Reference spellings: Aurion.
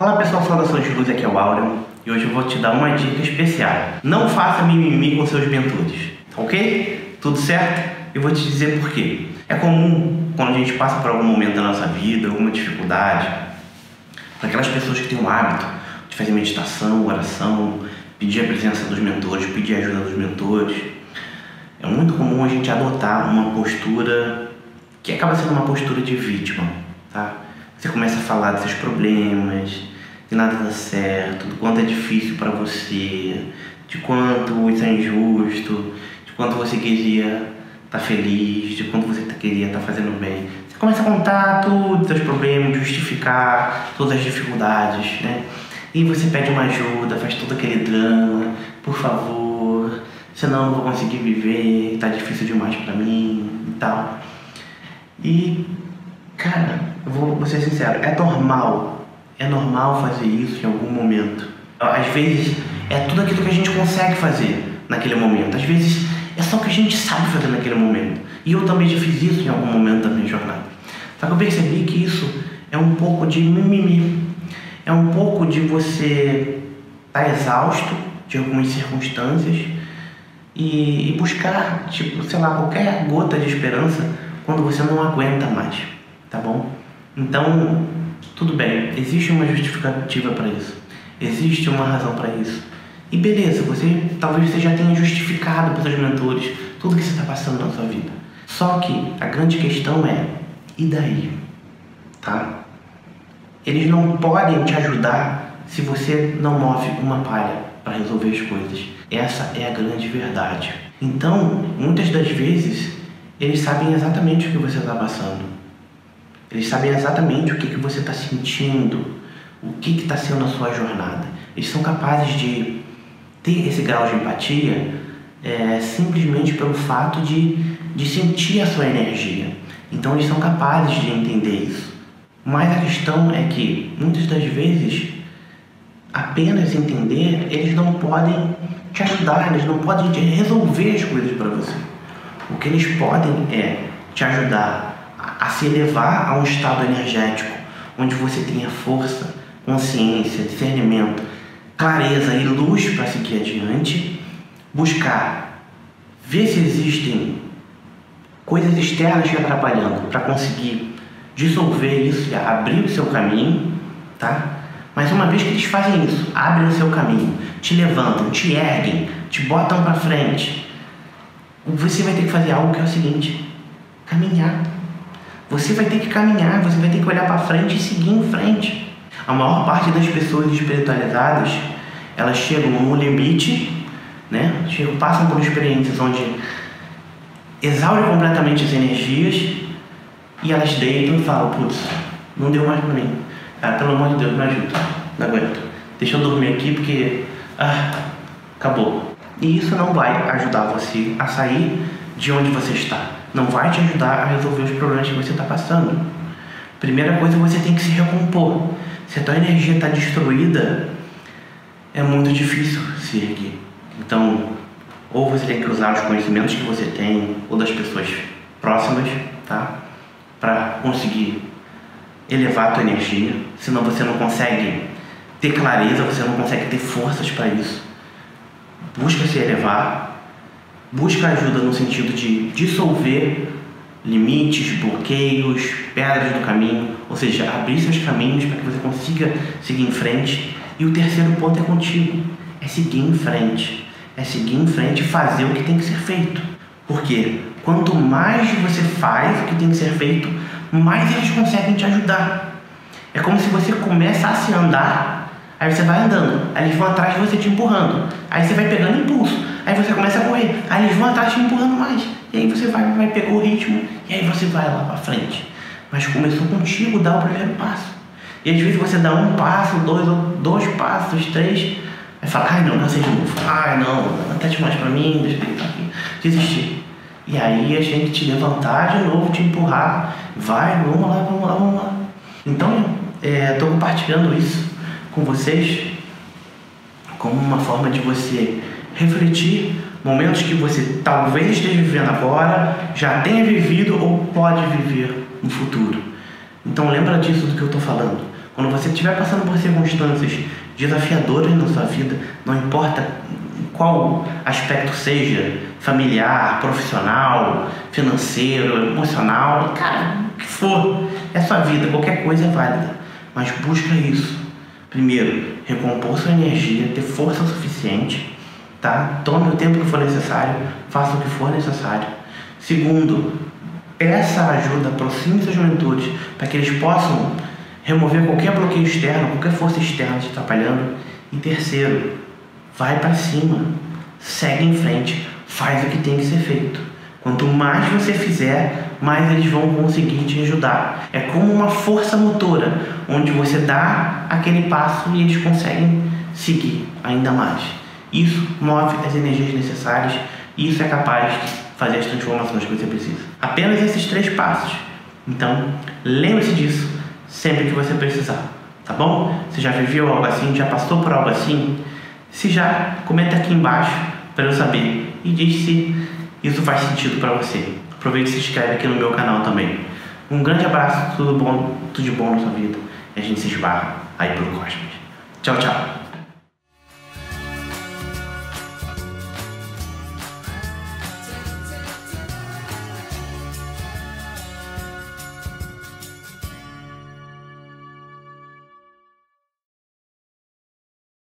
Olá pessoal, saudações de luz, aqui é o Aurion e hoje eu vou te dar uma dica especial. Não faça mimimi com seus bentudes, ok? Tudo certo? Eu vou te dizer por quê. É comum quando a gente passa por algum momento da nossa vida, alguma dificuldade, para aquelas pessoas que têm o hábito de fazer meditação, oração, pedir a presença dos mentores, pedir a ajuda dos mentores, é muito comum a gente adotar uma postura que acaba sendo uma postura de vítima, tá? Você começa a falar dos seus problemas, de nada dá certo, do quanto é difícil para você, de quanto isso é injusto, de quanto você queria estar feliz, de quanto você queria estar fazendo bem. Você começa a contar todos os seus problemas, justificar todas as dificuldades, né? E você pede uma ajuda, faz todo aquele drama, por favor, senão eu não vou conseguir viver, tá difícil demais para mim e tal. E, cara, eu vou ser sincero, é normal fazer isso em algum momento. Às vezes é tudo aquilo que a gente consegue fazer naquele momento, às vezes é só o que a gente sabe fazer naquele momento. E eu também já fiz isso em algum momento da minha jornada. Só que eu percebi que isso é um pouco de mimimi, é um pouco de você estar exausto de algumas circunstâncias e buscar, tipo, sei lá, qualquer gota de esperança quando você não aguenta mais, tá bom? Então, tudo bem, existe uma justificativa para isso, existe uma razão para isso. E beleza, talvez você já tenha justificado para os seus mentores tudo que você está passando na sua vida. Só que a grande questão é, e daí? Tá? Eles não podem te ajudar se você não move uma palha para resolver as coisas. Essa é a grande verdade. Então, muitas das vezes, eles sabem exatamente o que você está passando. Eles sabem exatamente o que você está sentindo, o que está sendo a sua jornada. Eles são capazes de ter esse grau de empatia simplesmente pelo fato de sentir a sua energia. Então eles são capazes de entender isso. Mas a questão é que, muitas das vezes, apenas entender, eles não podem te ajudar, eles não podem te resolver as coisas para você. O que eles podem é te ajudar a se elevar a um estado energético onde você tenha força, consciência, discernimento, clareza e luz para seguir adiante, buscar ver se existem coisas externas te atrapalhando para conseguir dissolver isso e abrir o seu caminho, tá? Mas uma vez que eles fazem isso, abrem o seu caminho, te levantam, te erguem, te botam para frente, você vai ter que fazer algo que é o seguinte: caminhar. Você vai ter que caminhar, você vai ter que olhar para frente e seguir em frente. A maior parte das pessoas espiritualizadas, elas chegam no limite, né? Passam por experiências onde exaurem completamente as energias e elas deitam e falam: putz, não deu mais pra mim. Cara, pelo amor de Deus, me ajuda. Não aguento. Deixa eu dormir aqui porque... acabou. E isso não vai ajudar você a sair de onde você está. Não vai te ajudar a resolver os problemas que você está passando. Primeira coisa, você tem que se recompor. Se a tua energia está destruída, é muito difícil se erguer. Então, ou você tem que usar os conhecimentos que você tem, ou das pessoas próximas, tá? Para conseguir elevar a tua energia. Senão você não consegue ter clareza, você não consegue ter forças para isso. Busca se elevar. Busca ajuda no sentido de dissolver limites, bloqueios, pedras no caminho, ou seja, abrir seus caminhos para que você consiga seguir em frente. E o terceiro ponto é contigo, é seguir em frente, e fazer o que tem que ser feito. Porque quanto mais você faz o que tem que ser feito, mais eles conseguem te ajudar. É como se você começasse a andar, aí você vai andando, aí eles vão atrás de você te empurrando, aí você vai pegando impulso. Aí você começa a correr, aí eles vão atrás te empurrando mais. E aí você vai pegar o ritmo e aí você vai lá pra frente. Mas começou contigo, dá o primeiro passo. E às vezes você dá um passo, dois passos, três. Aí fala: ai não, cansei de novo. Ai não, até demais pra mim, deixa eu aqui. Desistir. E aí a gente te levantar de novo, te empurrar. Vai, vamos lá. Então, tô compartilhando isso com vocês como uma forma de você refletir momentos que você talvez esteja vivendo agora, já tenha vivido ou pode viver no futuro. Então lembra disso do que eu estou falando. Quando você estiver passando por circunstâncias desafiadoras na sua vida, não importa qual aspecto seja, familiar, profissional, financeiro, emocional, cara, o que for, é sua vida, qualquer coisa é válida, mas busca isso. Primeiro, recompor sua energia, ter força suficiente, tá? Tome o tempo que for necessário, faça o que for necessário. Segundo, essa ajuda aproxime sua juventude para que eles possam remover qualquer bloqueio externo, qualquer força externa te atrapalhando. E terceiro, vai para cima, segue em frente, faz o que tem que ser feito. Quanto mais você fizer, mais eles vão conseguir te ajudar. É como uma força motora, onde você dá aquele passo e eles conseguem seguir ainda mais. Isso move as energias necessárias e isso é capaz de fazer as transformações que você precisa. Apenas esses 3 passos. Então, lembre-se disso sempre que você precisar, tá bom? Você já viveu algo assim? Já passou por algo assim? Se já, comenta aqui embaixo para eu saber e diz se isso faz sentido para você. Aproveite e se inscreve aqui no meu canal também. Um grande abraço, tudo de bom na sua vida. E a gente se esbarra aí pelo cosmos. Tchau, tchau.